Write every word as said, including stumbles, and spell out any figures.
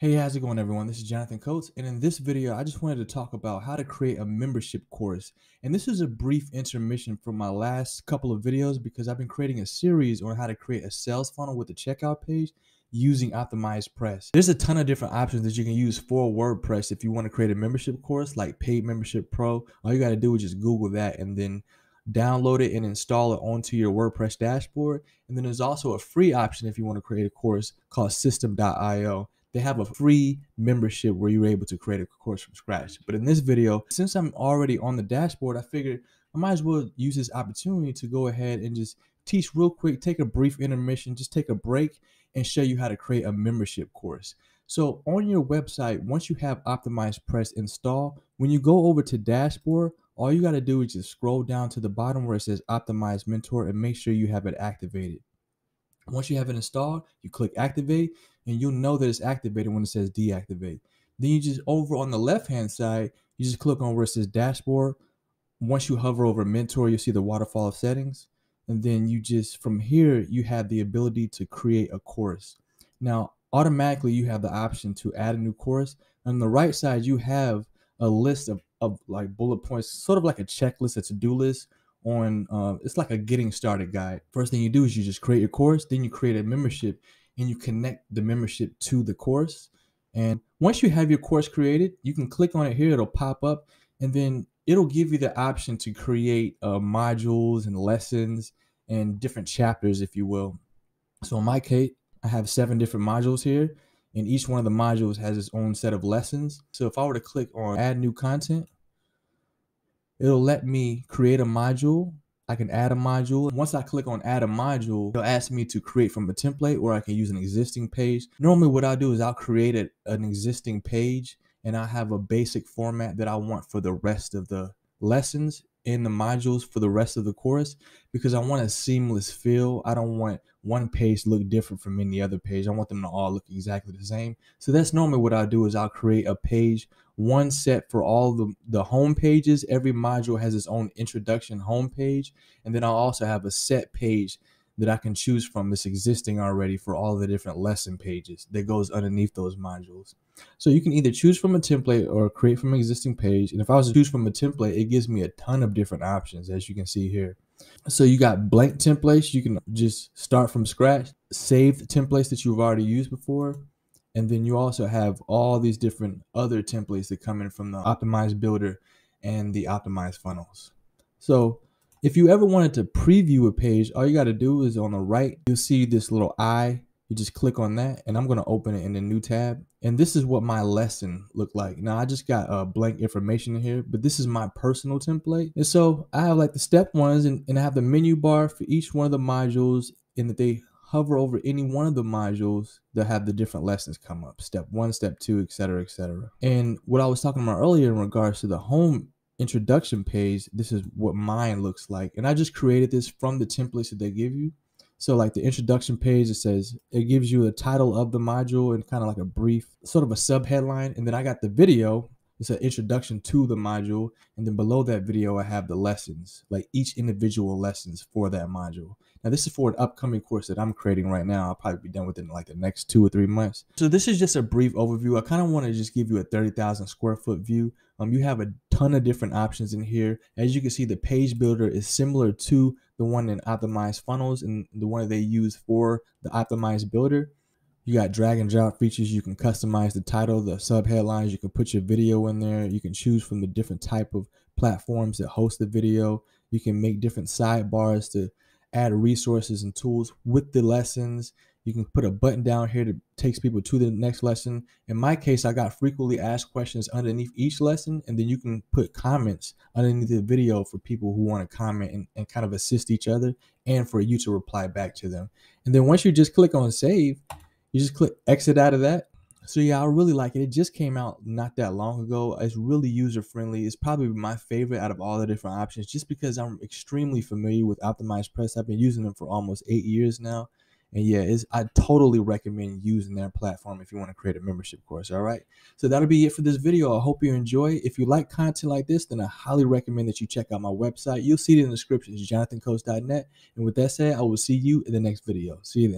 Hey, how's it going, everyone? This is Jonathan Coates, and in this video, I just wanted to talk about how to create a membership course. And this is a brief intermission from my last couple of videos because I've been creating a series on how to create a sales funnel with a checkout page using OptimizePress. There's a ton of different options that you can use for WordPress if you want to create a membership course like Paid Membership Pro. All you got to do is just Google that and then download it and install it onto your WordPress dashboard. And then there's also a free option if you want to create a course called System dot i o. They have a free membership where you're able to create a course from scratch. But in this video, since I'm already on the dashboard, I figured I might as well use this opportunity to go ahead and just teach real quick, take a brief intermission, just take a break and show you how to create a membership course. So on your website, once you have OptimizePress installed, when you go over to dashboard, all you got to do is just scroll down to the bottom where it says OptimizeMentor and make sure you have it activated. Once you have it installed, you click activate and you'll know that it's activated when it says deactivate. Then you just over on the left hand side, you just click on where it says dashboard. Once you hover over Mentor, you'll see the waterfall of settings. And then you just, from here, you have the ability to create a course. Now, automatically you have the option to add a new course. On the right side, you have a list of, of like bullet points, sort of like a checklist, a to-do list. on uh, it's like a getting started guide. First thing you do is you just create your course, then you create a membership and you connect the membership to the course. And once you have your course created, you can click on it here, it'll pop up and then it'll give you the option to create uh, modules and lessons and different chapters, if you will. So in my case, I have seven different modules here and each one of the modules has its own set of lessons. So if I were to click on add new content, it'll let me create a module. I can add a module. Once I click on add a module, it'll ask me to create from a template or I can use an existing page. Normally what I'll do is I'll create a, an existing page and I'll have a basic format that I want for the rest of the lessons in the modules for the rest of the course because I want a seamless feel. I don't want one page to look different from any other page. I want them to all look exactly the same. So that's normally what I'll do is I'll create a page, one set for all the, the home pages. Every module has its own introduction home page. And then I'll also have a set page that I can choose from that's existing already for all the different lesson pages that goes underneath those modules. So you can either choose from a template or create from an existing page. And if I was to choose from a template, it gives me a ton of different options, as you can see here. So you got blank templates. You can just start from scratch, save the templates that you've already used before. And then you also have all these different other templates that come in from the Optimize Builder and the Optimize Funnels. So if you ever wanted to preview a page, all you got to do is on the right, you'll see this little eye. You just click on that and I'm going to open it in a new tab. And this is what my lesson looked like. Now I just got uh, blank information in here, but this is my personal template. And so I have like the step ones and, and I have the menu bar for each one of the modules and that they hover over any one of the modules that have the different lessons come up. Step one, step two, et cetera, et cetera. And what I was talking about earlier in regards to the home introduction page, this is what mine looks like. And I just created this from the templates that they give you. So like the introduction page, it says, it gives you a title of the module and kind of like a brief, sort of a sub headline. And then I got the video, it's an introduction to the module. And then below that video, I have the lessons, like each individual lessons for that module. Now this is for an upcoming course that I'm creating right now. I'll probably be done within like the next two or three months. So this is just a brief overview. I kind of want to just give you a thirty thousand square foot view. Um, you have a ton of different options in here. As you can see, the page builder is similar to the one in Optimize Funnels and the one they use for the Optimize Builder. You got drag and drop features. You can customize the title, the sub headlines. You can put your video in there. You can choose from the different type of platforms that host the video. You can make different sidebars to add resources and tools with the lessons. You can put a button down here that takes people to the next lesson. In my case, I got frequently asked questions underneath each lesson, and then you can put comments underneath the video for people who want to comment and, and kind of assist each other and for you to reply back to them. And then once you just click on save, you just click exit out of that. So yeah, I really like it. It just came out not that long ago. It's really user-friendly. It's probably my favorite out of all the different options just because I'm extremely familiar with OptimizePress. I've been using them for almost eight years now. And yeah, it's, I totally recommend using their platform if you want to create a membership course. All right. So that'll be it for this video. I hope you enjoy. If you like content like this, then I highly recommend that you check out my website. You'll see it in the description. It's jonathan coates dot net. And with that said, I will see you in the next video. See you then.